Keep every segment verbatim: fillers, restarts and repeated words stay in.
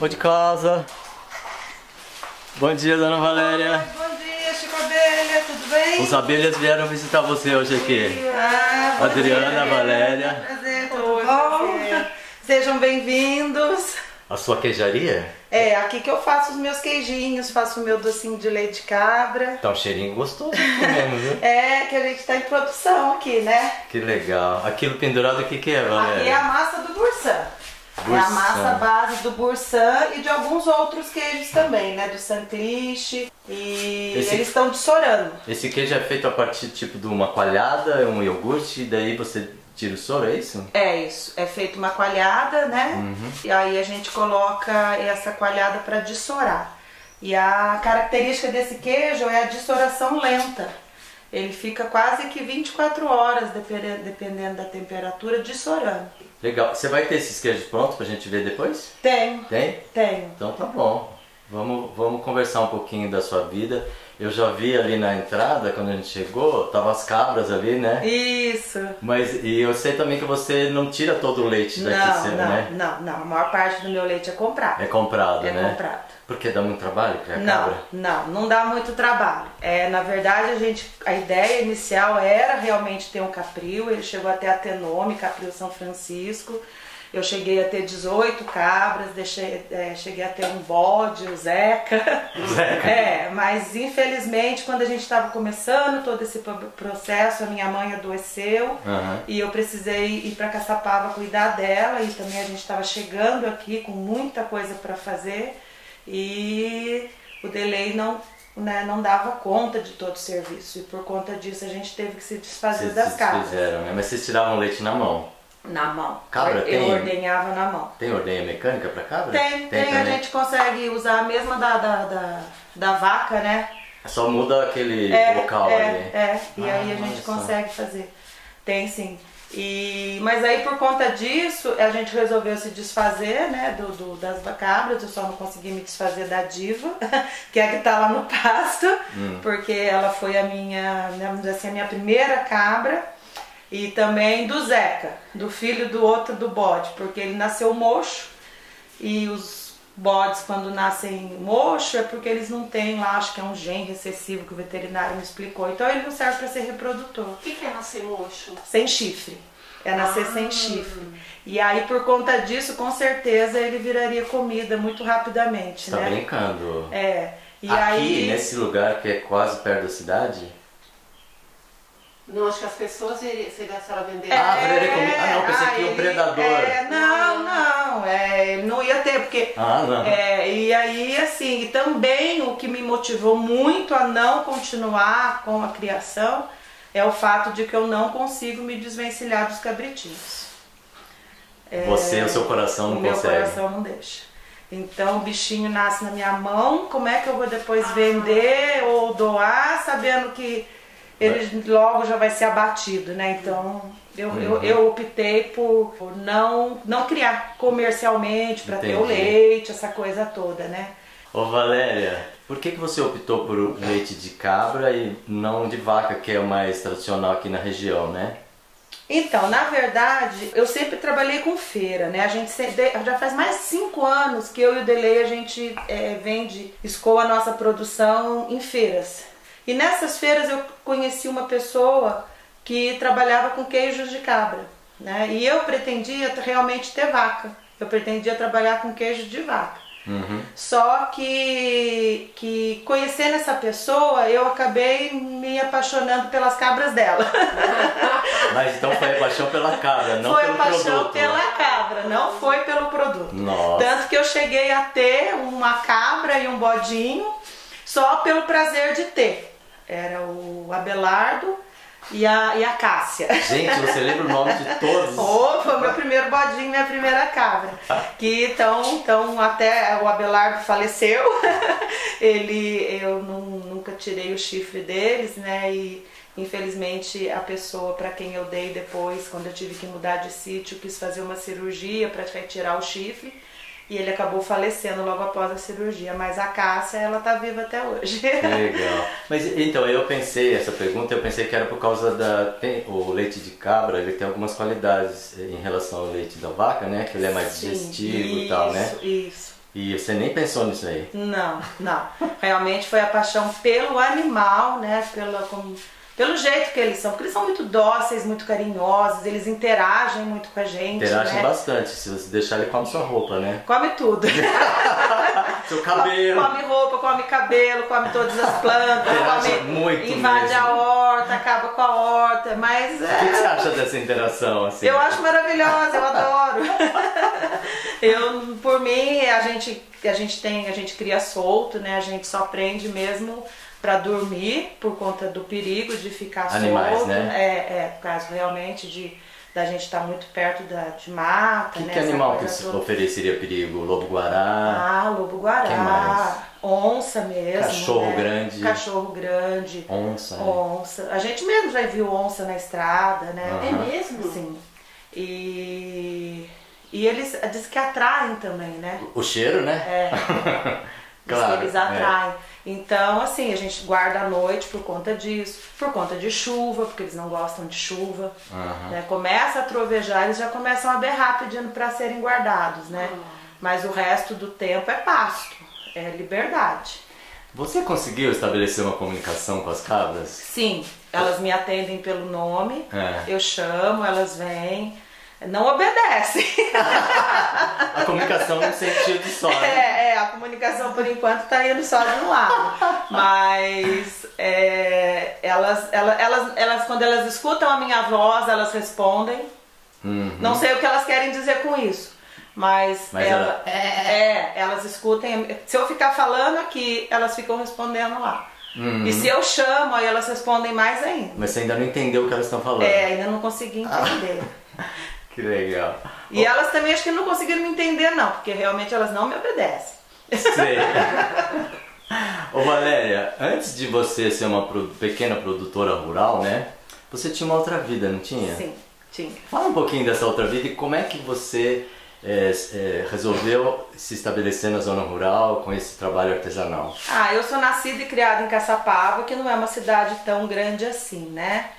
Vou de casa. Bom dia, dona Valéria. Oi, bom dia, Chico Abelha, tudo bem? Os abelhas vieram visitar você hoje aqui. Ah, Adriana, prazer. Valéria. Prazer, tudo bom? Sejam bem-vindos. A sua queijaria? É, aqui que eu faço os meus queijinhos, faço o meu docinho de leite de cabra. Tá um cheirinho gostoso mesmo, viu? É, que a gente tá em produção aqui, né? Que legal. Aquilo pendurado, o que que é, Valéria? Aqui é a massa do Boursin. Boursin. É a massa base do Boursin e de alguns outros queijos também, né? Do Saint Triche e esse... eles estão de sorano. Esse queijo é feito a partir, tipo, de uma coalhada, um iogurte, e daí você... tira o soro, é isso? É isso. É feito uma coalhada, né? Uhum. E aí a gente coloca essa coalhada para dissorar. E a característica desse queijo é a dissoração lenta. Ele fica quase que vinte e quatro horas, dependendo, dependendo da temperatura, dissorando. Legal. Você vai ter esses queijos prontos pra gente ver depois? Tenho. Tem? Tenho. Então tá bom. Vamos, vamos conversar um pouquinho da sua vida. Eu já vi ali na entrada, quando a gente chegou, tava as cabras ali, né? Isso! Mas, e eu sei também que você não tira todo o leite daqui, não, cedo, não, né? Não, não, a maior parte do meu leite é comprado. É comprado, é né? É comprado. Porque dá muito trabalho criar não, cabra? Não, não dá muito trabalho. É, na verdade, a gente, a ideia inicial era realmente ter um capril, ele chegou até a ter nome, Capril São Francisco. Eu cheguei a ter dezoito cabras, deixei, é, cheguei a ter um bode, o Zeca. Zeca. É, mas infelizmente quando a gente estava começando todo esse processo, a minha mãe adoeceu, uhum, e eu precisei ir para Caçapava cuidar dela, e também a gente estava chegando aqui com muita coisa para fazer e o Delei não, né, não dava conta de todo o serviço, e por conta disso a gente teve que se desfazer vocês das cabras. Fizeram, né? Mas vocês tiravam leite na mão? Na mão. Cabra eu tem? Ordenhava na mão. Tem ordenha mecânica para cabra? Tem, tem, tem a gente consegue usar a mesma da, da, da, da vaca, né? Só muda aquele é, local é, ali. É, e ah, aí a gente nossa. consegue fazer. Tem sim. E, mas aí por conta disso, a gente resolveu se desfazer, né, do, do, das cabras. Eu só não consegui me desfazer da diva, que é a que tá lá no pasto, hum. porque ela foi a minha, vamos dizer assim, a minha primeira cabra. E também do Zeca, do filho do outro do bode, porque ele nasceu mocho, e os bodes quando nascem mocho é porque eles não têm lá, acho que é um gene recessivo que o veterinário me explicou, então ele não serve para ser reprodutor. O que é nascer mocho? Sem chifre, é nascer ah. sem chifre. E aí por conta disso, com certeza ele viraria comida muito rapidamente, tá, né? Tá brincando? É. E aqui, aí... nesse lugar que é quase perto da cidade? Não, acho que as pessoas iriam, se ela vender. É, ah, vender comida. Ah, não, pensei ah, que ele, o predador. É, não, não, é, não ia ter, porque... Ah, não. É, e aí, assim, e também o que me motivou muito a não continuar com a criação é o fato de que eu não consigo me desvencilhar dos cabritinhos. É, Você, o seu coração não consegue. Meu coração não deixa. Então o bichinho nasce na minha mão, como é que eu vou depois ah. vender ou doar, sabendo que... ele logo já vai ser abatido, né? Então eu, uhum. eu, eu optei por não, não criar comercialmente para ter o leite, essa coisa toda, né? Ô Valéria, por que, que você optou por leite de cabra e não de vaca, que é o mais tradicional aqui na região, né? Então, na verdade, eu sempre trabalhei com feira, né? A gente já faz mais de cinco anos que eu e o Delei a gente é, vende, escoa a nossa produção em feiras. E nessas feiras eu conheci uma pessoa que trabalhava com queijos de cabra, né? E eu pretendia realmente ter vaca, eu pretendia trabalhar com queijo de vaca. Uhum. Só que, que conhecendo essa pessoa, eu acabei me apaixonando pelas cabras dela. Mas então foi a paixão pela cabra, não foi pelo produto. Foi a paixão pela cabra, não foi pelo produto. Nossa. Tanto que eu cheguei a ter uma cabra e um bodinho só pelo prazer de ter. Era o Abelardo e a, e a Cássia. Gente, você lembra o nome de todos? Oh, foi meu primeiro bodinho, minha primeira cabra. Que então, então até o Abelardo faleceu. Ele, eu não, nunca tirei o chifre deles, né? E infelizmente a pessoa para quem eu dei depois, quando eu tive que mudar de sítio, quis fazer uma cirurgia para retirar o chifre. E ele acabou falecendo logo após a cirurgia, mas a Cássia, ela tá viva até hoje. Legal. Mas então, eu pensei, essa pergunta, eu pensei que era por causa da... Tem, o leite de cabra, ele tem algumas qualidades em relação ao leite da vaca, né? Que ele é mais digestivo e tal, né? Isso, isso. E você nem pensou nisso aí? Não, não. Realmente foi a paixão pelo animal, né? Pela, como, pelo jeito que eles são. Porque eles são muito dóceis, muito carinhosos, eles interagem muito com a gente. Interagem, né? Bastante. Se você deixar, ele come sua roupa, né? Come tudo. Seu cabelo. Come roupa, come cabelo, come todas as plantas. Interage come, muito invade mesmo. A horta, acaba com a horta. Mas, o que, é... que você acha dessa interação? Assim? Eu acho maravilhosa, eu adoro. Eu, por mim, a gente, a gente tem, a gente cria solto, né? A gente só prende mesmo para dormir por conta do perigo de ficar animais, solto. Né? É, é, por causa realmente de da gente estar tá muito perto da, de mata. Que, né? Que animal que toda... ofereceria perigo? Lobo-guará? Ah, lobo-guará. Onça mesmo. Cachorro, né? Grande. Cachorro grande. Onça. Onça. É. A gente mesmo já viu onça na estrada, né? Uhum. É mesmo? Sim. E... E eles dizem que atraem também, né? O cheiro, né? É. Claro, que eles atraem. É. Então, assim, a gente guarda à noite por conta disso, por conta de chuva, porque eles não gostam de chuva. Uhum. Né? Começa a trovejar, eles já começam a berrar pedindo para serem guardados, né? Uhum. Mas o resto do tempo é pasto, é liberdade. Você conseguiu estabelecer uma comunicação com as cabras? Sim, elas me atendem pelo nome, é. Eu chamo, elas vêm. Não obedecem. A comunicação num sentido só, né? É, é, a comunicação por enquanto tá indo só de um lado. Mas é, elas, elas, elas, elas, quando elas escutam a minha voz, elas respondem. Uhum. Não sei o que elas querem dizer com isso. Mas, mas ela, ela... É, é, elas escutem. Se eu ficar falando aqui, elas ficam respondendo lá. Uhum. E se eu chamo, aí elas respondem mais ainda. Mas você ainda não entendeu o que elas estão falando. É, ainda não consegui entender. Que legal. E bom, elas também acho que não conseguiram me entender não, porque realmente elas não me obedecem. Sei. Ô Valéria, antes de você ser uma pequena produtora rural, né? Você tinha uma outra vida, não tinha? Sim, tinha. Fala um pouquinho dessa outra vida e como é que você é, é, resolveu se estabelecer na zona rural com esse trabalho artesanal? Ah, eu sou nascida e criada em Caçapava, que não é uma cidade tão grande assim, né?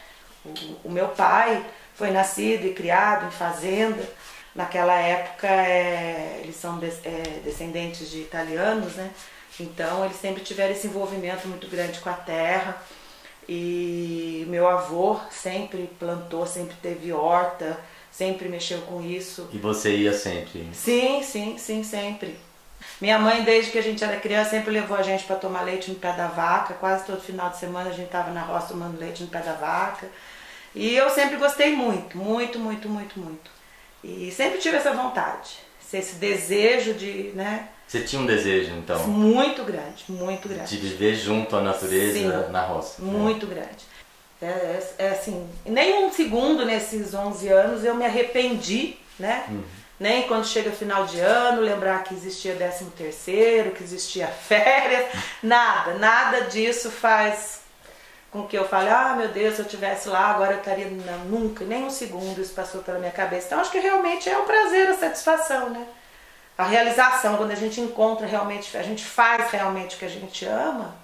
O, o meu pai... Foi nascido e criado em fazenda. Naquela época é, eles são de, é, descendentes de italianos, né? Então eles sempre tiveram esse envolvimento muito grande com a terra. E meu avô sempre plantou, sempre teve horta, sempre mexeu com isso. E você ia sempre? Sim, sim, sim, sempre. Minha mãe, desde que a gente era criança, sempre levou a gente para tomar leite no pé da vaca. Quase todo final de semana a gente estava na roça tomando leite no pé da vaca. E eu sempre gostei muito, muito, muito, muito, muito. E sempre tive essa vontade, esse desejo de, né? Você tinha um desejo, então? Muito grande, muito grande. De viver junto à natureza. Sim, na roça. Muito né? grande. É, é, é assim, nem um segundo nesses onze anos eu me arrependi, né? Uhum. Nem quando chega final de ano, lembrar que existia décimo terceiro, que existia férias, nada, nada disso faz... Com que eu falo, ah, meu Deus, se eu estivesse lá, agora eu estaria... Não, nunca, nem um segundo isso passou pela minha cabeça. Então, acho que realmente é um prazer, a satisfação, né? A realização, quando a gente encontra realmente, a gente faz realmente o que a gente ama,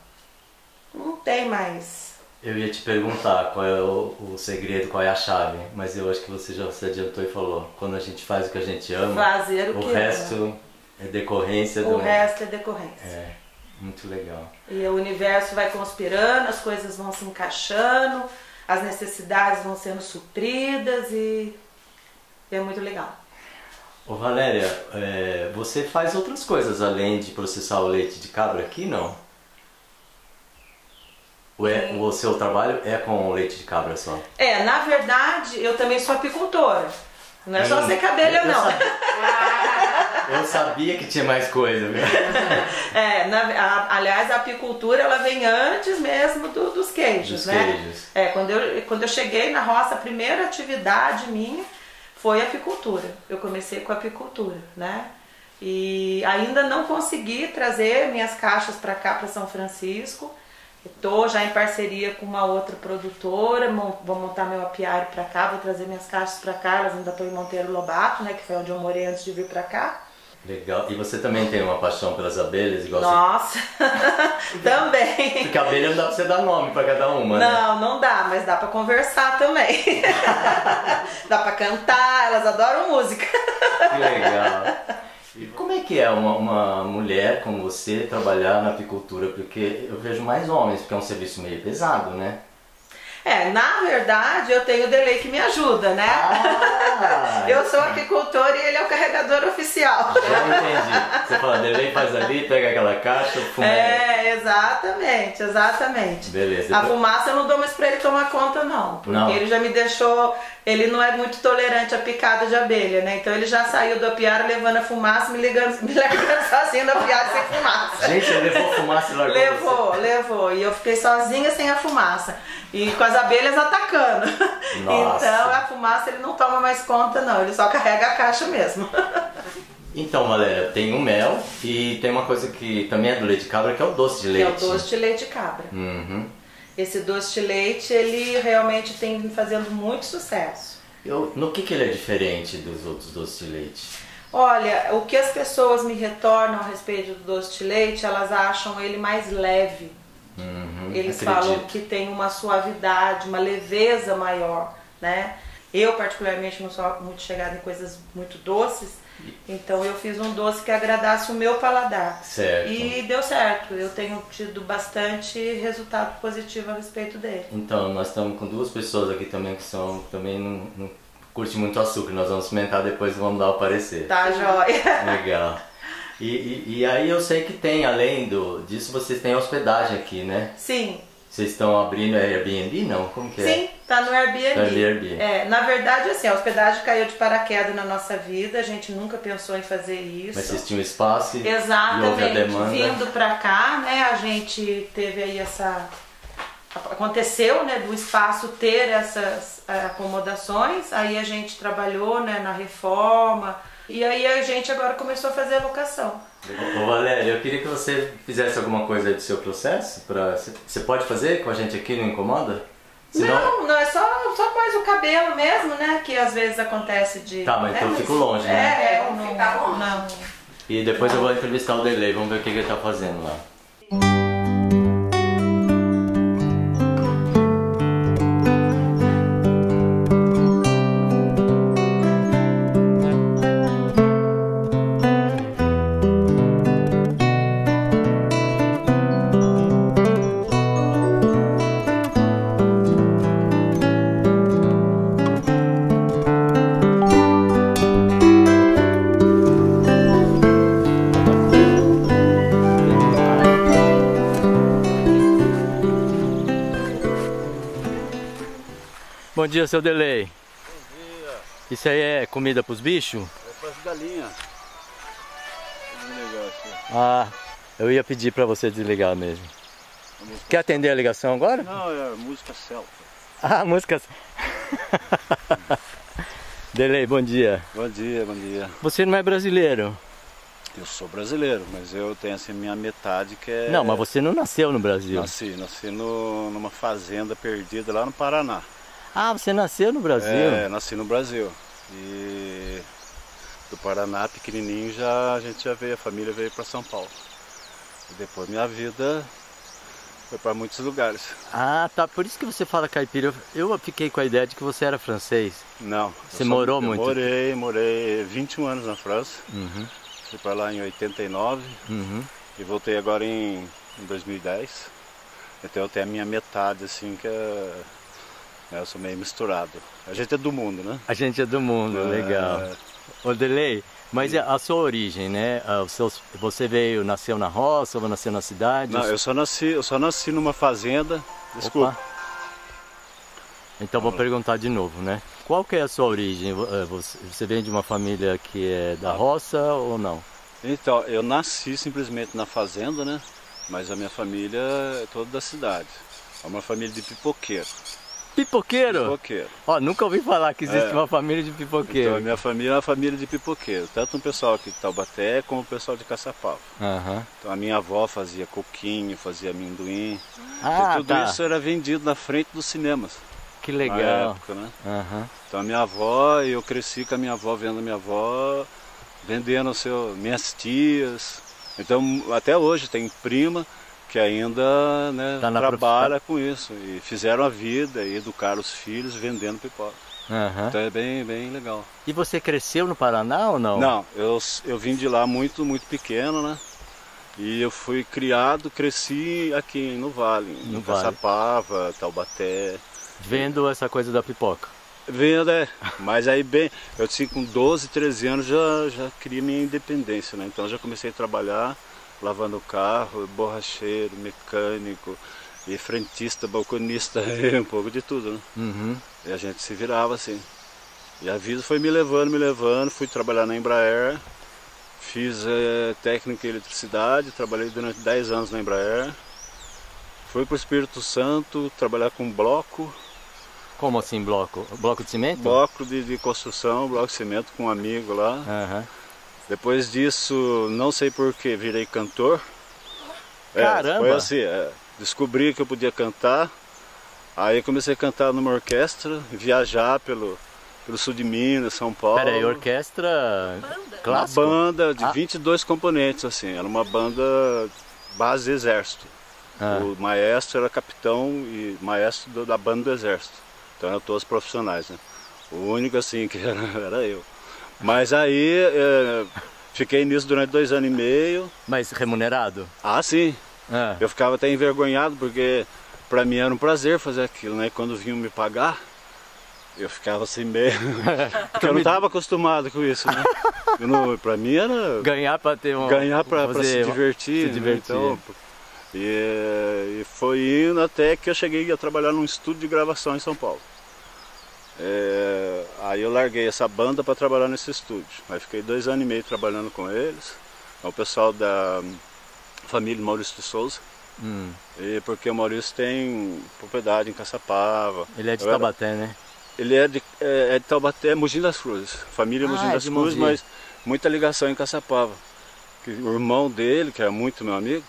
não tem mais... Eu ia te perguntar qual é o, o segredo, qual é a chave, mas eu acho que você já se adiantou e falou, quando a gente faz o que a gente ama, fazer o, o que resto ama. É decorrência do... O resto é decorrência. É. Muito legal. E o universo vai conspirando, as coisas vão se encaixando, as necessidades vão sendo supridas e é muito legal. Ô Valéria, é, você faz outras coisas além de processar o leite de cabra aqui, não? O, é, o seu trabalho é com o leite de cabra só? É, na verdade eu também sou apicultora. Não é só ser cabelo, não. Eu sabia que tinha mais coisa, viu? É, na, a, aliás, a apicultura ela vem antes mesmo do, dos queijos, dos né? Queijos. É, quando eu, quando eu cheguei na roça, a primeira atividade minha foi a apicultura. Eu comecei com a apicultura, né? E ainda não consegui trazer minhas caixas para cá, para São Francisco. Estou já em parceria com uma outra produtora, vou montar meu apiário para cá, vou trazer minhas caixas para cá, elas ainda estão em Monteiro Lobato, né, que foi onde eu morei antes de vir para cá. Legal. E você também tem uma paixão pelas abelhas? Igual Nossa, você... também. Porque abelha não dá pra você dar nome pra cada uma, né? Não, não dá, mas dá pra conversar também. Dá pra cantar, elas adoram música. Que legal. E como é que é uma, uma mulher como você trabalhar na apicultura? Porque eu vejo mais homens, porque é um serviço meio pesado, né? É, na verdade eu tenho o Delei que me ajuda, né? Ah, eu sou apicultor e ele é o carregador oficial. Já entendi. Você fala, Delei faz ali, pega aquela caixa, fuma. É, exatamente, exatamente. Beleza. A fumaça eu não dou mais pra ele tomar conta não, porque não. Ele já me deixou, ele não é muito tolerante à picada de abelha, né? Então ele já saiu do apiário levando a fumaça, me ligando, me largando sozinho do apiário sem fumaça. Gente, ele levou fumaça e largou. Levou, você. levou. E eu fiquei sozinha sem a fumaça. E com as abelhas atacando. Nossa. Então a fumaça ele não toma mais conta não, ele só carrega a caixa mesmo. Então, Valéria, tem o mel e tem uma coisa que também é do leite de cabra, que é o doce de leite. Que é o doce de leite de cabra. Uhum. Esse doce de leite, ele realmente tem vindo fazendo muito sucesso. Eu, no que, que ele é diferente dos outros doces de leite? Olha, o que as pessoas me retornam a respeito do doce de leite, elas acham ele mais leve. Uhum, Eles acredito. falam que tem uma suavidade, uma leveza maior, né? Eu particularmente não sou muito chegada em coisas muito doces, então eu fiz um doce que agradasse o meu paladar. Certo. E deu certo, eu tenho tido bastante resultado positivo a respeito dele. Então, nós estamos com duas pessoas aqui também que são também não, não curte muito açúcar, nós vamos experimentar depois e vamos dar o parecer. Tá jóia! Legal! E, e, e aí eu sei que tem, além do, disso, vocês têm hospedagem aqui, né? Sim. Vocês estão abrindo Airbnb, não? Como que é? Sim, tá no Airbnb. Tá no Airbnb. É, na verdade, assim, a hospedagem caiu de paraquedas na nossa vida, a gente nunca pensou em fazer isso. Mas vocês tinham espaço e Exatamente. houve a demanda. Vindo pra cá, né, a gente teve aí essa... Aconteceu, né, do espaço ter essas acomodações, aí a gente trabalhou, né, na reforma... E aí a gente agora começou a fazer a locação. Ô Valéria, eu queria que você fizesse alguma coisa do seu processo. Pra... Você pode fazer com a gente aqui, não incomoda? Senão... Não, não, é só, só mais o cabelo mesmo, né? Que às vezes acontece de... Tá, mas é, então eu fico longe, é, né? É, eu não ficar longe. Não. E depois eu vou entrevistar o Delei, vamos ver o que ele tá fazendo lá. Bom dia, seu Delei. Bom dia. Isso aí é comida para os bichos? É para as galinhas. Ah, eu ia pedir para você desligar mesmo. Quer atender a ligação agora? Não, é música celta. Ah, música celta. Delei, bom dia. Bom dia, bom dia. Você não é brasileiro? Eu sou brasileiro, mas eu tenho assim minha metade que é... Não, mas você não nasceu no Brasil. Nasci, nasci no, numa fazenda perdida lá no Paraná. Ah, você nasceu no Brasil? É, nasci no Brasil. E do Paraná, pequenininho, já, a gente já veio, a família veio para São Paulo. E depois minha vida foi para muitos lugares. Ah, tá. Por isso que você fala caipira. Eu, eu fiquei com a ideia de que você era francês. Não. Você morou muito? Morei, morei vinte e um anos na França. Uhum. Fui para lá em oitenta e nove. Uhum. E voltei agora em, em dois mil e dez. Então eu tenho a minha metade, assim, que é... Eu sou meio misturado. A gente é do mundo, né? A gente é do mundo, é... legal. Ô Delei, mas Sim. a sua origem, né? Você veio, nasceu na roça, ou nasceu na cidade? Não, eu só nasci, eu só nasci numa fazenda. Desculpa. Opa. Então vou perguntar de novo, né? Qual que é a sua origem? Você vem de uma família que é da roça ou não? Então, eu nasci simplesmente na fazenda, né? Mas a minha família é toda da cidade. É uma família de pipoqueiro. Pipoqueiro? Pipoqueiro. Ó, nunca ouvi falar que existe é. uma família de pipoqueiro. Então, a minha família é uma família de pipoqueiro. Tanto o pessoal aqui de Taubaté, como o pessoal de Caçapava. Uhum. Então, a minha avó fazia coquinho, fazia amendoim. Ah, e tudo tá. isso era vendido na frente dos cinemas. Que legal. Na época, né? Uhum. Então, a minha avó, eu cresci com a minha avó, vendo a minha avó, vendendo seu, minhas tias. Então, até hoje, tem prima... que ainda né, tá trabalha prof... com isso, e fizeram a vida e educaram os filhos vendendo pipoca. Uhum. Então é bem, bem legal. E você cresceu no Paraná ou não? Não, eu, eu vim de lá muito, muito pequeno, né? E eu fui criado, cresci aqui no Vale, no, no vale. Caçapava, Taubaté. Vendo essa coisa da pipoca? Vendo, é. Mas aí bem, eu assim, com doze, treze anos já, já criei minha independência, né? Então já comecei a trabalhar lavando carro, borracheiro, mecânico, e frentista, balconista, um pouco de tudo, né? Uhum. E a gente se virava assim. E a vida foi me levando, me levando, fui trabalhar na Embraer. Fiz é, técnica em eletricidade, trabalhei durante dez anos na Embraer. Fui para o Espírito Santo trabalhar com bloco. Como assim bloco? Bloco de cimento? Bloco de, de construção, bloco de cimento com um amigo lá. Uhum. Depois disso, não sei porquê, virei cantor. Caramba! É, foi assim, é, descobri que eu podia cantar. Aí comecei a cantar numa orquestra, viajar pelo... pelo sul de Minas, São Paulo. Peraí, orquestra clássica? Uma banda de ah. vinte e dois componentes, assim. Era uma banda base exército. Ah. O maestro era capitão e maestro do, da banda do exército. Então eram todos profissionais, né? O único, assim, que era, era eu. Mas aí, é, fiquei nisso durante dois anos e meio. Mas remunerado? Ah, sim. Ah. Eu ficava até envergonhado, porque pra mim era um prazer fazer aquilo, né? Quando vinham me pagar... eu ficava assim meio... porque eu não estava acostumado com isso, né? Para mim era... ganhar para ter um... ganhar para se divertir. Se divertir. Né? Então, e, e foi indo até que eu cheguei a trabalhar num estúdio de gravação em São Paulo. É, aí eu larguei essa banda para trabalhar nesse estúdio. Aí fiquei dois anos e meio trabalhando com eles. O pessoal da família Maurício de Souza. Hum. E porque o Maurício tem propriedade em Caçapava. Ele é de Taubaté, né? Ele é de, é, é de Taubaté, Mugim das Cruzes, família ah, Mugim das é Cruzes, mas muita ligação em Caçapava. Que o irmão dele, que é muito meu amigo,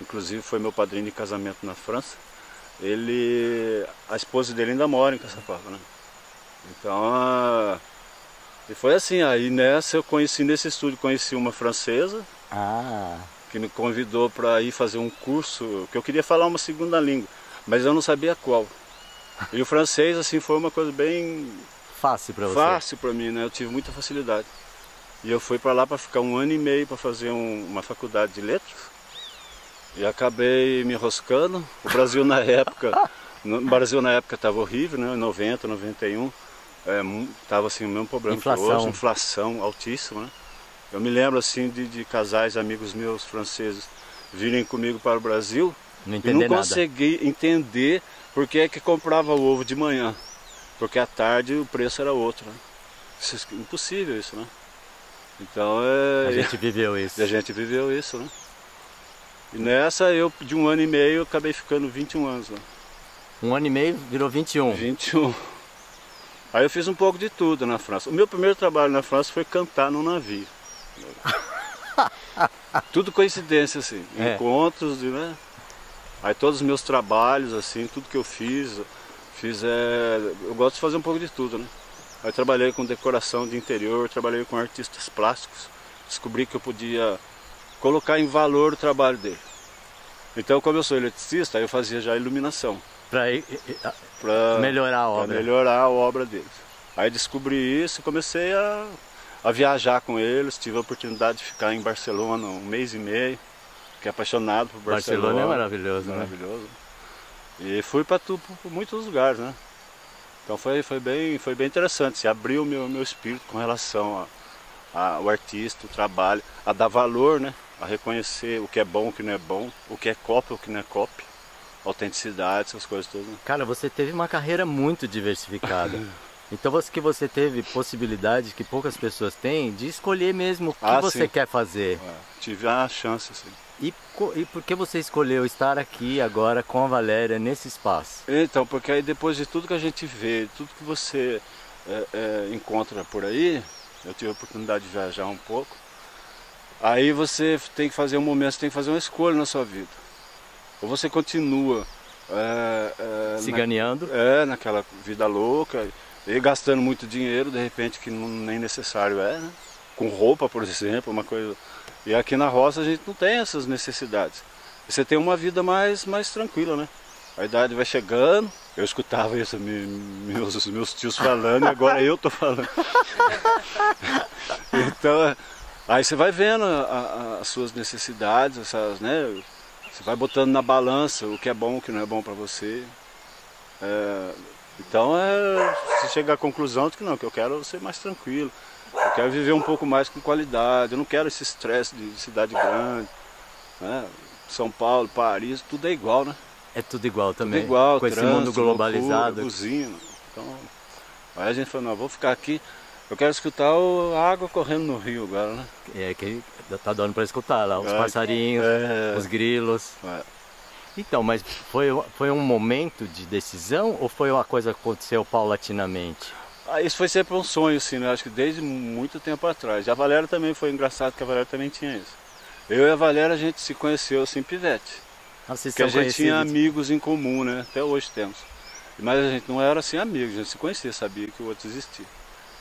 inclusive foi meu padrinho de casamento na França, ele, a esposa dele ainda mora em Caçapava, né? Então, a, e foi assim, aí nessa eu conheci, nesse estúdio, conheci uma francesa, ah. que me convidou para ir fazer um curso, que eu queria falar uma segunda língua, mas eu não sabia qual. E o francês, assim, foi uma coisa bem... fácil para você? Fácil para mim, né? Eu tive muita facilidade. E eu fui para lá para ficar um ano e meio para fazer um, uma faculdade de letras. E acabei me enroscando. O Brasil na época... no, o Brasil na época estava horrível, né? Em noventa, noventa e um. Estava, é, assim, o mesmo problema que hoje. Inflação altíssima, né? Eu me lembro, assim, de, de casais, amigos meus franceses, virem comigo para o Brasil. Não e não nada. Consegui entender... por que é que comprava o ovo de manhã? Porque à tarde o preço era outro, né? Isso é impossível isso, né? Então é... a gente viveu isso. E a gente viveu isso, né? E nessa eu, de um ano e meio, eu acabei ficando vinte e um anos, né? Um ano e meio virou vinte e um? vinte e um. Aí eu fiz um pouco de tudo na França. O meu primeiro trabalho na França foi cantar num navio. Tudo coincidência, assim. É. Encontros de... né? Aí todos os meus trabalhos, assim, tudo que eu fiz, fiz é... eu gosto de fazer um pouco de tudo, né? Aí trabalhei com decoração de interior, trabalhei com artistas plásticos, descobri que eu podia colocar em valor o trabalho dele. Então, como eu sou eletricista, eu fazia já iluminação. Para pra... melhorar a obra. Pra melhorar a obra dele. Aí descobri isso e comecei a, a viajar com eles, tive a oportunidade de ficar em Barcelona um mês e meio. Fiquei apaixonado por Barcelona. Barcelona é maravilhoso, maravilhoso. Né? E fui para muitos lugares, né? Então foi, foi, bem, foi bem interessante. Se abriu o meu, meu espírito com relação a, a, ao artista, o trabalho, a dar valor, né? A reconhecer o que é bom, o que não é bom, o que é cópia, o que não é cópia, autenticidade, essas coisas todas. Né? Cara, você teve uma carreira muito diversificada. Então você, que você teve possibilidade, que poucas pessoas têm, de escolher mesmo o que ah, você sim. quer fazer. É, tive a chance, sim. E, e por que você escolheu estar aqui agora com a Valéria, nesse espaço? Então, porque aí depois de tudo que a gente vê, tudo que você é, é, encontra por aí, eu tive a oportunidade de viajar um pouco, aí você tem que fazer um momento, você tem que fazer uma escolha na sua vida. Ou você continua... É, é, se ganhando? É, naquela vida louca, e gastando muito dinheiro, de repente, que não, nem necessário é, né? Com roupa, por exemplo, uma coisa... E aqui na roça a gente não tem essas necessidades. Você tem uma vida mais, mais tranquila, né? a idade vai chegando. Eu escutava isso, meus, meus tios falando, e agora eu tô falando. Então, aí você vai vendo a, a, as suas necessidades, essas, né? Você vai botando na balança o que é bom, o que não é bom para você. É, então, é, você chega à conclusão de que não, que eu quero ser mais tranquilo. Eu quero viver um pouco mais com qualidade, eu não quero esse estresse de cidade grande, né? São Paulo, Paris, tudo é igual, né? É tudo igual também, tudo igual, com trânsito, esse mundo globalizado. Buzina. Então, aí a gente falou, não, vou ficar aqui, eu quero escutar o, a água correndo no rio agora, né? É, que tá dando para escutar lá, os é, passarinhos, é, os grilos. É. Então, mas foi, foi um momento de decisão ou foi uma coisa que aconteceu paulatinamente? Ah, isso foi sempre um sonho, assim, né? Acho que desde muito tempo atrás. A Valéria também foi engraçado, que a Valéria também tinha isso. Eu e a Valéria, a gente se conheceu assim, pivete. Ah, porque a gente conhecidos. Tinha amigos em comum, né? Até hoje temos. Mas a gente não era assim amigo, a gente se conhecia, sabia que o outro existia.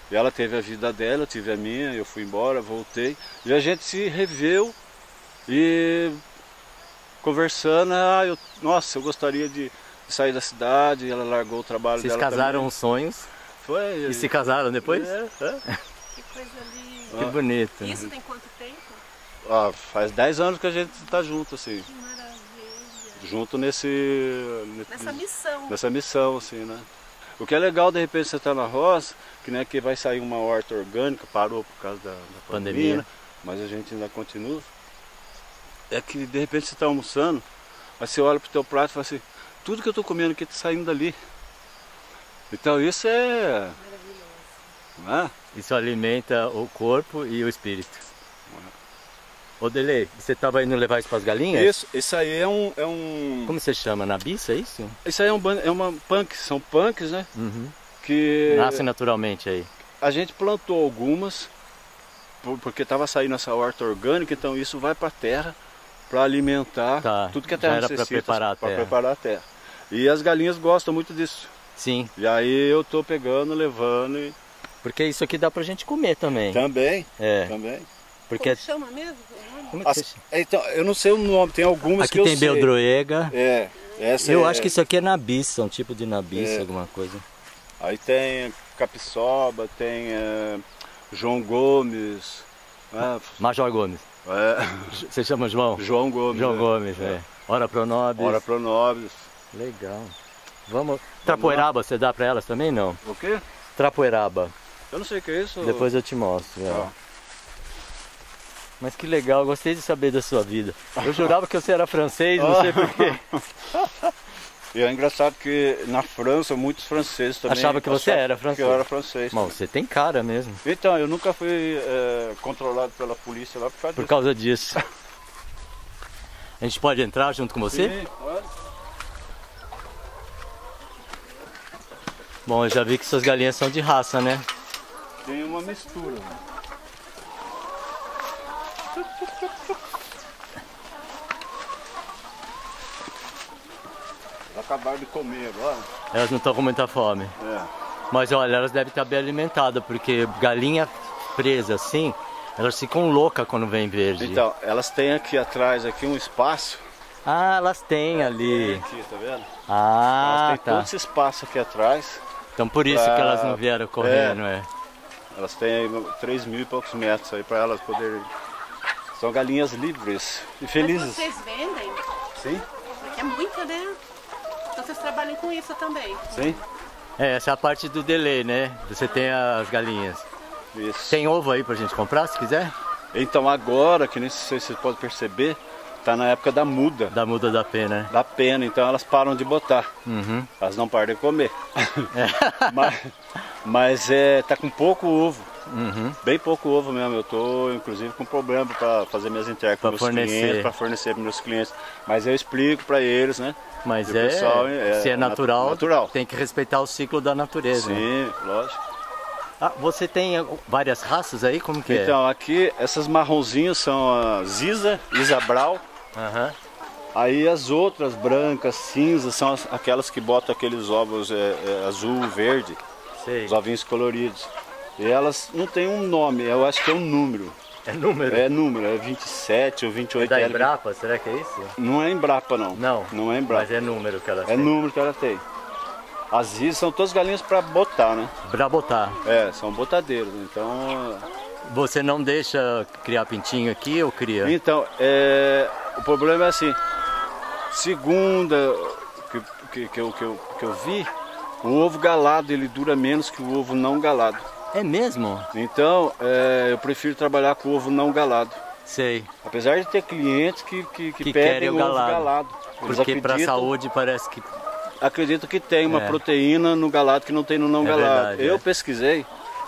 E ela teve a vida dela, eu tive a minha, eu fui embora, voltei. E a gente se reveu e conversando, ah, eu, nossa, eu gostaria de sair da cidade, ela largou o trabalho Vocês dela. Vocês casaram também. Os sonhos Foi, e se casaram depois? É, é. Que coisa linda. Que bonito. Isso tem quanto tempo? Ah, faz dez anos que a gente está junto, assim. Que maravilha. Junto nesse... Nessa missão. Nessa missão, assim, né? O que é legal, de repente, você está na roça, que, né, que vai sair uma horta orgânica, parou por causa da, da pandemia, pandemia. Né? Mas a gente ainda continua. É que, de repente, você está almoçando, mas você olha para o teu prato e fala assim, tudo que eu estou comendo aqui está saindo dali. Então, isso é... Maravilhoso. Não é? Isso alimenta o corpo e o espírito. Ô Delei, você estava indo levar isso para as galinhas? Isso, isso aí é um, é um... Como você chama? Nabiça, é isso? Isso aí é, um, é uma punk, são punks, né? Uhum. Que... Nascem naturalmente aí. A gente plantou algumas, porque estava saindo essa horta orgânica, então isso vai para a terra para alimentar tá. tudo que a terra necessita. Para preparar a terra. Para preparar a terra. E as galinhas gostam muito disso. Sim. E aí eu tô pegando, levando e... Porque isso aqui dá para a gente comer também. Também, é. também. Porque... Como chama mesmo? Como é que As, então, eu não sei o nome, tem algumas aqui que eu sei. Aqui tem beldroega. É. Essa eu é, acho que isso aqui é nabiça, um tipo de nabiça, é. alguma coisa. Aí tem capiçoba, tem é, João Gomes. É, Major Gomes. É. Você chama João? João Gomes. João é. Gomes, é. é. Ora Pronobis. Ora Pronobis. Legal. Vamos... Vamos Trapoeraba, lá. Você dá pra elas também, não? O quê? Trapoeraba. Eu não sei o que é isso. Depois eu te mostro. Ah. É. Mas que legal, gostei de saber da sua vida. Eu jurava que você era francês, não sei porquê. E é engraçado que na França, muitos franceses também... Achava que você era francês. Que eu era francês. Bom, você tem cara mesmo. Então, eu nunca fui é, controlado pela polícia lá por causa disso. Por causa disso. A gente pode entrar junto com você? Sim, pode. Bom, eu já vi que suas galinhas são de raça, né? Tem uma mistura, né? Acabaram de comer agora. Elas não estão com muita fome. É. Mas olha, elas devem estar bem alimentadas, porque galinha presa assim, elas ficam loucas quando vem verde. Então, elas têm aqui atrás aqui um espaço. Ah, elas têm é, ali. Aqui, tá vendo? Ah, elas têm tá. todo esse espaço aqui atrás. Então por isso pra... que elas não vieram correndo, é. é. Elas têm três mil e poucos metros aí para elas poderem... São galinhas livres e felizes. Mas vocês vendem? Sim. É muita, né? Então vocês trabalham com isso também? Sim. É, essa é a parte do Delei, né? Você tem as galinhas. Isso. Tem ovo aí pra gente comprar, se quiser? Então agora, que nem sei se vocês podem perceber, tá na época da muda. Da muda da pena, né? Da pena, então elas param de botar. Uhum. Elas não param de comer. É. mas mas é, tá com pouco ovo. Uhum. Bem pouco ovo mesmo, eu tô inclusive com problema para fazer minhas entregas para fornecer para fornecer para meus clientes, mas eu explico para eles, né? Mas é, pessoal, é, se é natural, natural, tem que respeitar o ciclo da natureza. Sim, né? Lógico. Ah, você tem várias raças aí, como que então, é? Então, aqui essas marronzinhas são as Isa, Isa Brau. Uhum. Aí as outras brancas, cinzas, são as, aquelas que botam aqueles ovos é, é, azul, verde, Sei. os ovinhos coloridos. E elas não tem um nome, eu acho que é um número. É número? É número, é vinte e sete ou vinte e oito. É da Embrapa, ela... será que é isso? Não é Embrapa, não. Não? Não é Embrapa. Mas é número que ela é tem. É número que ela tem. As isas são todas galinhas para botar, né? Para botar. É, são botadeiros, então... Você não deixa criar pintinho aqui ou cria? Então, é... o problema é assim, segunda que, que, que, eu, que, eu, que eu vi, o ovo galado ele dura menos que o ovo não galado. É mesmo? Então, é, eu prefiro trabalhar com ovo não galado. Sei. Apesar de ter clientes que, que, que, que pedem o ovo galado. galado. Porque para a saúde parece que... Acredito que tem uma é. proteína no galado que não tem no não é galado. Verdade, eu é. pesquisei,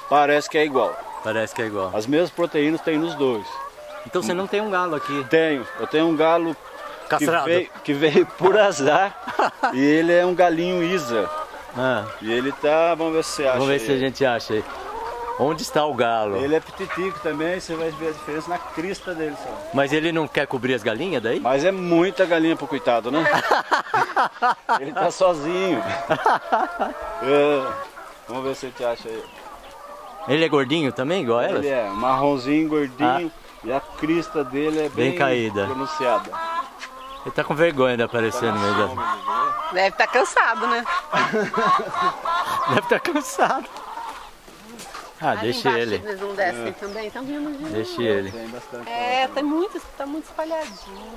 parece que é igual. Parece que é igual. As mesmas proteínas tem nos dois. Então você não tem um galo aqui? Tenho. Eu tenho um galo que veio, que veio por azar e ele é um galinho Isa. Ah. E ele tá... Vamos ver se você acha. Vamos ver aí. se a gente acha aí. Onde está o galo? Ele é pititico também, você vai ver a diferença na crista dele só. Mas ele não quer cobrir as galinhas daí? Mas é muita galinha pro coitado, né? Ele tá sozinho. É. Vamos ver se a gente acha aí. Ele é gordinho também, igual elas? Ele é marronzinho, gordinho, ah. e a crista dele é bem, bem caída. pronunciada. Ele tá com vergonha de aparecer no meio da... Deve tá cansado, né? Deve tá cansado. Ah, ali deixa ele. Eles não descem é. também, então vimos. Deixa ele. É, tá muito, tá muito espalhadinho.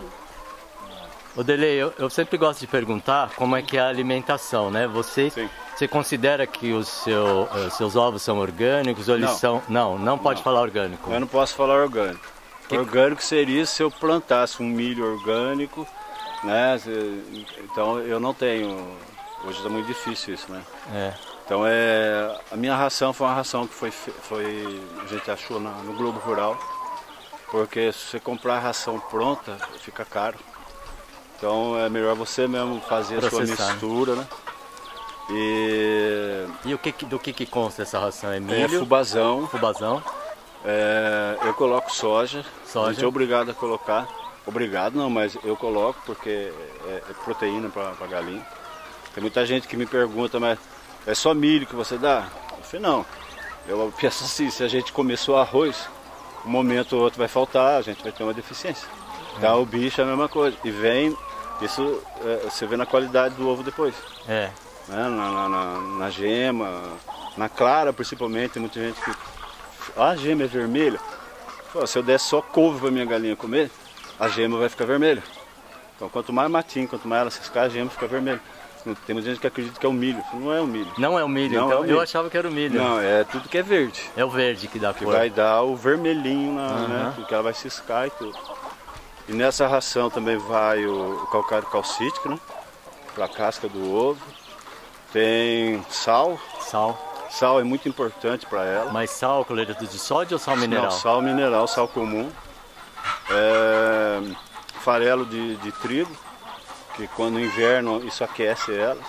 Ô Delei, eu, eu sempre gosto de perguntar como é que é a alimentação, né? Você, você considera que os seu, seus ovos são orgânicos ou eles não. são... Não, não pode não. falar orgânico. Eu não posso falar orgânico. Que... Orgânico seria se eu plantasse um milho orgânico, né? Então eu não tenho... Hoje está muito difícil isso, né? É. Então é... A minha ração foi uma ração que foi, foi, a gente achou na, no Globo Rural, porque se você comprar a ração pronta, fica caro. Então é melhor você mesmo fazer Processar. a sua mistura, né? E, e o que, do que, que consta essa ração? É milho? É fubazão. Fubazão. É, eu coloco soja. Soja. A gente é obrigado a colocar. Obrigado não, mas eu coloco porque é, é proteína para galinha. Tem muita gente que me pergunta, mas é só milho que você dá? Eu falei, não. Eu penso assim, se a gente começou arroz, um momento ou outro vai faltar, a gente vai ter uma deficiência. Então é. o bicho é a mesma coisa. E vem... Isso é, você vê na qualidade do ovo depois. É. Né? Na, na, na, na gema, na clara principalmente, tem muita gente que... Ah, a gema é vermelha. Pô, se eu der só couve pra minha galinha comer, a gema vai ficar vermelha. Então quanto mais matinho, quanto mais ela ciscar, a gema fica vermelha. Tem muita gente que acredita que é o milho. Não é o milho. Não é o milho, não então é o milho. Eu achava que era o milho. Não, é tudo que é verde. É o verde que dá que cor. Que vai dar o vermelhinho, na, uhum. né? Porque ela vai ciscar e tudo. E nessa ração também vai o calcário calcítico, né? Para a casca do ovo. Tem sal. Sal. Sal é muito importante para ela. Mas sal, cloreto de sódio ou sal mineral? Não, sal mineral, sal comum. É, farelo de, de trigo, que quando inverno isso aquece elas.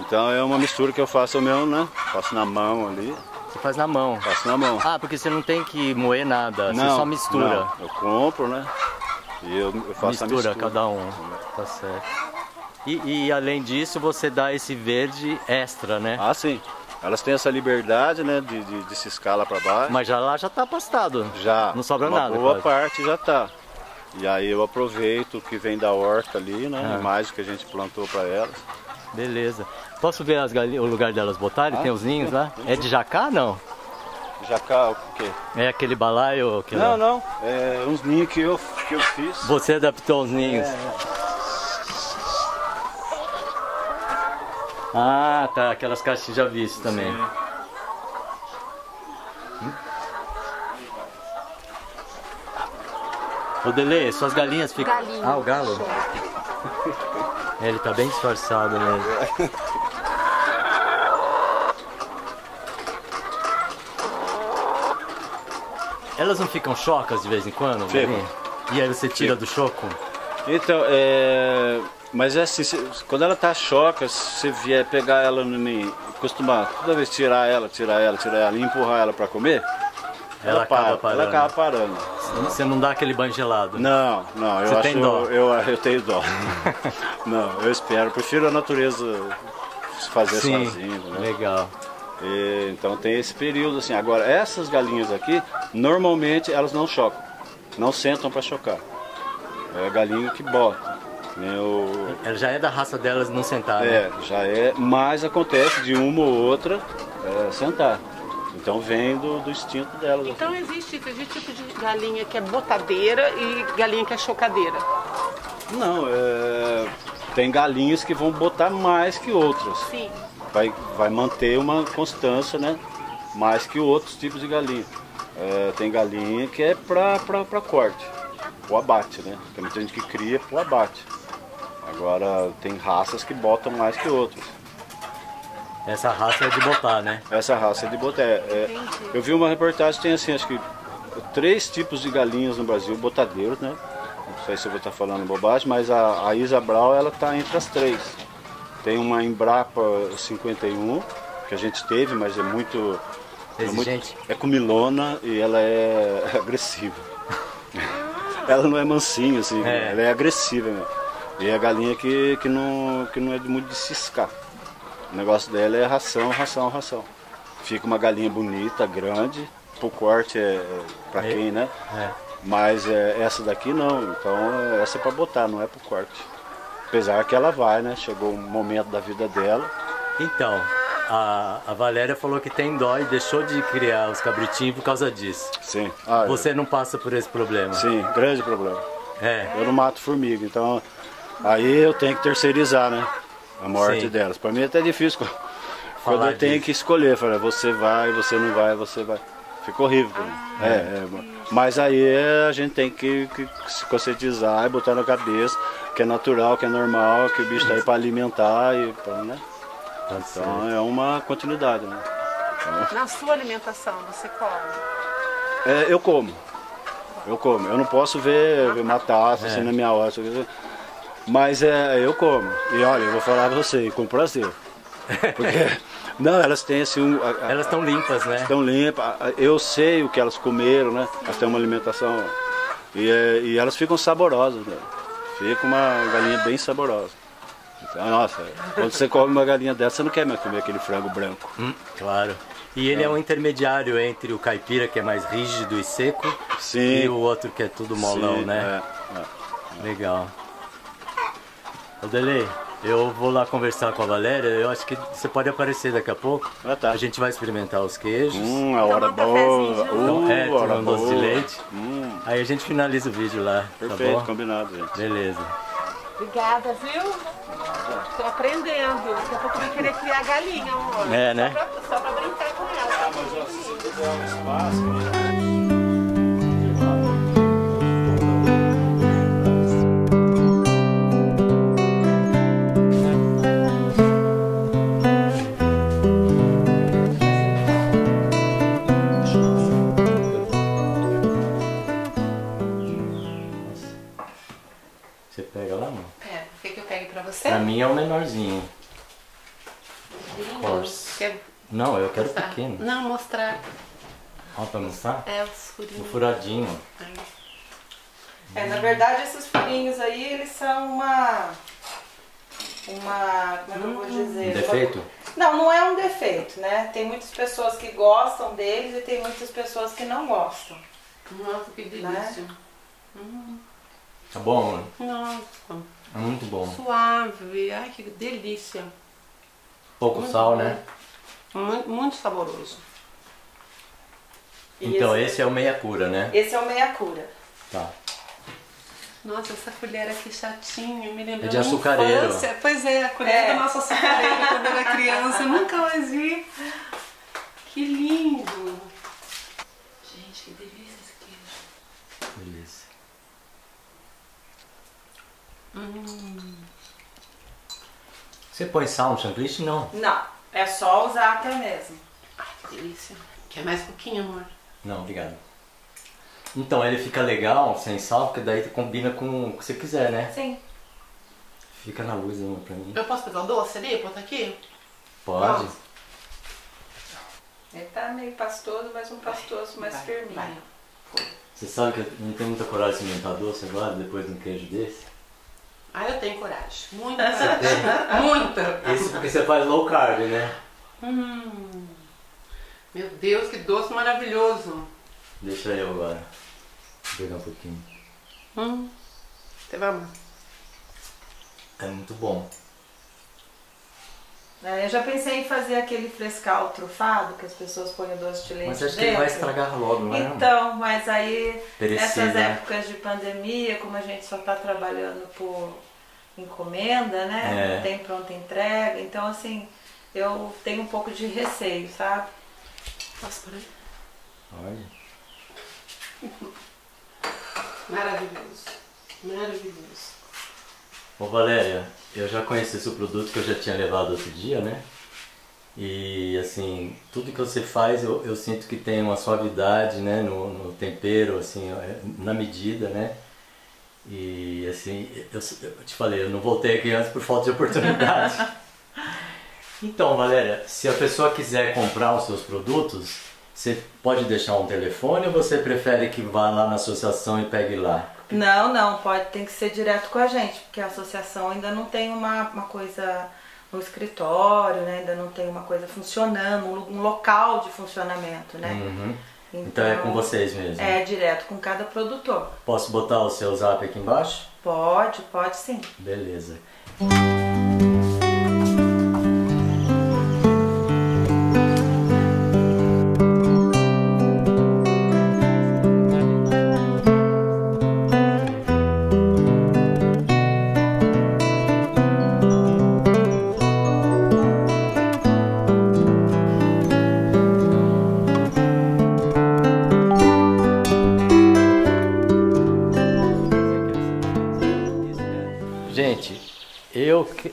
Então é uma mistura que eu faço mesmo, né? Faço na mão ali. Você faz na mão? Faço na mão. Ah, porque você não tem que moer nada, não, você só mistura. Não, eu compro, né? E eu, eu faço mistura, a mistura. cada um. Tá certo. E, e além disso, você dá esse verde extra, né? Ah, sim. Elas têm essa liberdade, né, de, de, de ciscar lá pra baixo. Mas já lá já tá pastado. Já. Não sobra uma nada. Boa quase. parte já tá. E aí eu aproveito o que vem da horta ali, né? Ah. Mais o que a gente plantou pra elas. Beleza. Posso ver as galinhas, o lugar delas botarem? Ah, tem os ninhos lá? É de jacá, não? Jacá, o quê? É aquele balaio? Que não, não. É uns ninhos que eu, que eu fiz. Você adaptou os ninhos? É, é. Ah, tá. Aquelas caixas que já vi também. Hum? Ô, Delei, suas galinhas ficam... Galinha. Ah, o galo? É, ele tá bem disfarçado mesmo. Elas não ficam chocas de vez em quando? Sim. E aí você tira Sim. do choco? Então, é... Mas é assim, quando ela tá choca, se você vier pegar ela no ninho, acostumar toda vez tirar ela, tirar ela, tirar ela e empurrar ela pra comer, ela, ela acaba para, parando. Ela acaba parando. Você não dá aquele banho gelado? Não, não. Eu Você acho, tem dó? Eu, eu, eu tenho dó. Não, eu espero. Prefiro a natureza fazer sozinho. Né? Legal. E, então tem esse período assim. Agora, essas galinhas aqui, normalmente elas não chocam, não sentam para chocar. É a galinha que bota. O... Ela já é da raça delas não sentar, é, né? Já é, mas acontece de uma ou outra é, sentar. Então vem do, do instinto delas. Então assim. existe, existe tipo de galinha que é botadeira e galinha que é chocadeira? Não, é, tem galinhas que vão botar mais que outras. Sim. Vai, vai manter uma constância, né? Mais que outros tipos de galinha. É, tem galinha que é pra, pra, pra corte, pro abate, né? Tem muita gente que cria pro abate. Agora tem raças que botam mais que outras. Essa raça é de botar, né? Essa raça é de botar. É, eu vi uma reportagem, tem assim, acho que três tipos de galinhas no Brasil, botadeiros, né? Não sei se eu vou estar falando bobagem, mas a, a Isa Brau, ela está entre as três. Tem uma Embrapa cinquenta e um, que a gente teve, mas é muito... exigente. É, muito, é comilona e ela é agressiva. Ela não é mansinha, assim, é. Ela é agressiva mesmo. E a galinha que, que, não, que não é muito de ciscar. O negócio dela é ração, ração, ração. Fica uma galinha bonita, grande. Pro corte é pra é. quem, né? É. Mas é, essa daqui não. Então essa é pra botar, não é pro corte. Apesar que ela vai, né? Chegou um momento da vida dela. Então, a, a Valéria falou que tem dó e deixou de criar os cabritinhos por causa disso. Sim. Ah, Você eu... não passa por esse problema? Sim, grande problema. É. Eu não mato formiga, então... Aí eu tenho que terceirizar, né? A morte Sim. delas. Pra mim é até difícil. Falar quando eu tenho disso. que escolher, falar, você vai, você não vai, você vai. Fica horrível pra mim. Ah, é, é. Mas aí a gente tem que, que se conscientizar e botar na cabeça que é natural, que é normal, que o bicho tá aí pra alimentar e pra, né? Então Sim. é uma continuidade, né? Então, na sua alimentação, você come? É, eu como. Eu como. Eu não posso ver, ver matar, assim, é. na minha hora. Mas é, eu como. E olha, eu vou falar pra você, com prazer. Porque, não, elas têm assim... Um, a, a, elas estão limpas, né? Estão limpas. Eu sei o que elas comeram, né? Sim. Elas têm uma alimentação... E, é, e elas ficam saborosas, né? Fica uma galinha bem saborosa. Então, nossa, quando você come uma galinha dessa, você não quer mais comer aquele frango branco. Hum, claro. E ele é. é um intermediário entre o caipira, que é mais rígido e seco, Sim. e o outro que é tudo molão, Sim, né? É, é, é. Legal. Ô Delei, eu vou lá conversar com a Valéria, eu acho que você pode aparecer daqui a pouco. Ah, tá. A gente vai experimentar os queijos. Hum, a hora boa. Então, é, tomar um doce de leite. Hum. Aí a gente finaliza o vídeo lá, Perfeito, tá bom? Combinado, gente. Beleza. Obrigada, viu? Tô aprendendo. Daqui a pouco eu vou querer criar galinha, amor. É, né? Só pra, só pra brincar com ela. Ah, mas ó, se você quiser um espaço, né? Pra mim é o menorzinho. Quer... Não, eu quero mostrar. pequeno. Não, mostrar. Ó, pra mostrar? É, os furinhos. O furadinho. É, na verdade, esses furinhos aí, eles são uma... Uma... Como é que eu vou dizer? Um defeito? Não, não é um defeito, né? Tem muitas pessoas que gostam deles e tem muitas pessoas que não gostam. Nossa, que delícia. Né? Hum. Tá bom, mano? Nossa. É muito bom. Suave, ai que delícia. Pouco muito sal, bom. né? Muito, muito saboroso. E então esse... esse é o meia cura, né? Esse é o meia cura. Tá. Nossa, essa colher aqui chatinha, me lembrou. É de açucareiro. Pois é, a colher é. da nossa açucareira quando eu era criança, eu nunca mais vi. Que lindo. Gente, que delícia esse queijo. Delícia. Hum. Você põe sal no Saint Triche? Não. Não, é só usar até mesmo. Ai, que delícia. Quer mais um pouquinho, amor? Não, obrigado. Então ele fica legal sem sal, porque daí combina com o que você quiser, né? Sim. Fica na luz, amor, pra mim. Eu posso pegar o doce ali e botar aqui? Pode. Nossa. Ele tá meio pastoso, mas um pastoso mais firminho. Você sabe que eu não tenho muita coragem de experimentar doce agora, depois de um queijo desse? Ah, eu tenho coragem. Muita. Muita. Isso porque você faz low carb, né? Hum. Meu Deus, que doce maravilhoso. Deixa eu agora. Vou pegar um pouquinho. Hum, você vai amar. É muito bom. É, eu já pensei em fazer aquele frescal trufado, que as pessoas põem doce de leite dentro. Mas acho que ele vai estragar logo, não é? Então, mas aí, nessas épocas de pandemia, como a gente só está trabalhando por encomenda, né? É. Não tem pronta entrega. Então, assim, eu tenho um pouco de receio, sabe? Posso por aí? Olha. Maravilhoso. Maravilhoso. Ô Valéria, eu já conheci esse produto que eu já tinha levado outro dia, né? E assim, tudo que você faz eu, eu sinto que tem uma suavidade, né? No, no tempero, assim, na medida, né? E assim, eu, eu te falei, eu não voltei aqui antes por falta de oportunidade. Então Valéria, se a pessoa quiser comprar os seus produtos, você pode deixar um telefone ou você prefere que vá lá na associação e pegue lá? Não, não, pode, tem que ser direto com a gente, porque a associação ainda não tem uma, uma coisa, um escritório, né? Ainda não tem uma coisa funcionando, um, um local de funcionamento, né? Uhum. Então, então é com vocês mesmo? É, direto com cada produtor. Posso botar o seu zap aqui embaixo? Pode, pode sim. Beleza.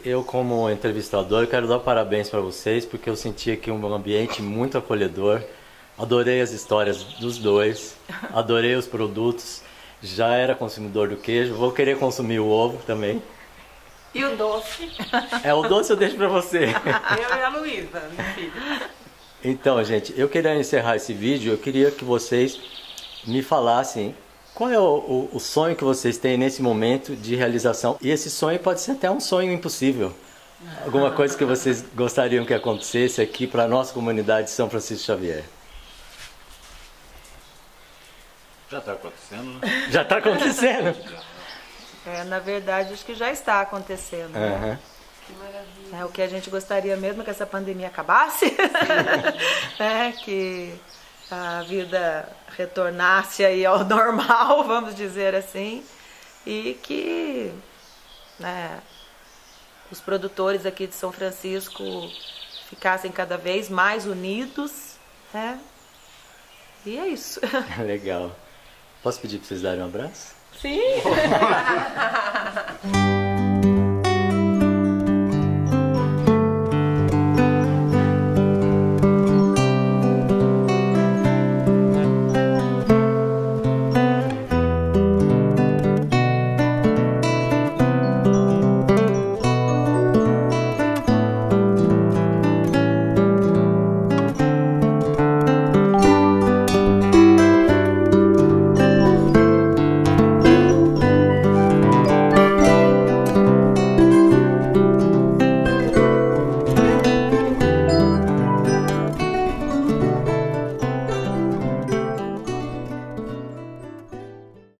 Eu, como entrevistador, eu quero dar parabéns para vocês, porque eu senti aqui um ambiente muito acolhedor. Adorei as histórias dos dois, adorei os produtos. Já era consumidor do queijo, vou querer consumir o ovo também. E o doce? É, o doce eu deixo para você. Eu e a Luísa, minha filha. Então, gente, eu queria encerrar esse vídeo, eu queria que vocês me falassem qual é o, o, o sonho que vocês têm nesse momento de realização? E esse sonho pode ser até um sonho impossível. Alguma coisa que vocês gostariam que acontecesse aqui para a nossa comunidade de São Francisco Xavier. Já está acontecendo, né? Já está acontecendo? É, na verdade, acho que já está acontecendo. Uhum. Né? Que maravilha. É, o que a gente gostaria mesmo é que essa pandemia acabasse. É, que a vida retornasse aí ao normal, vamos dizer assim, e que, né, os produtores aqui de São Francisco ficassem cada vez mais unidos, né? E é isso. Legal. Posso pedir para vocês darem um abraço? Sim!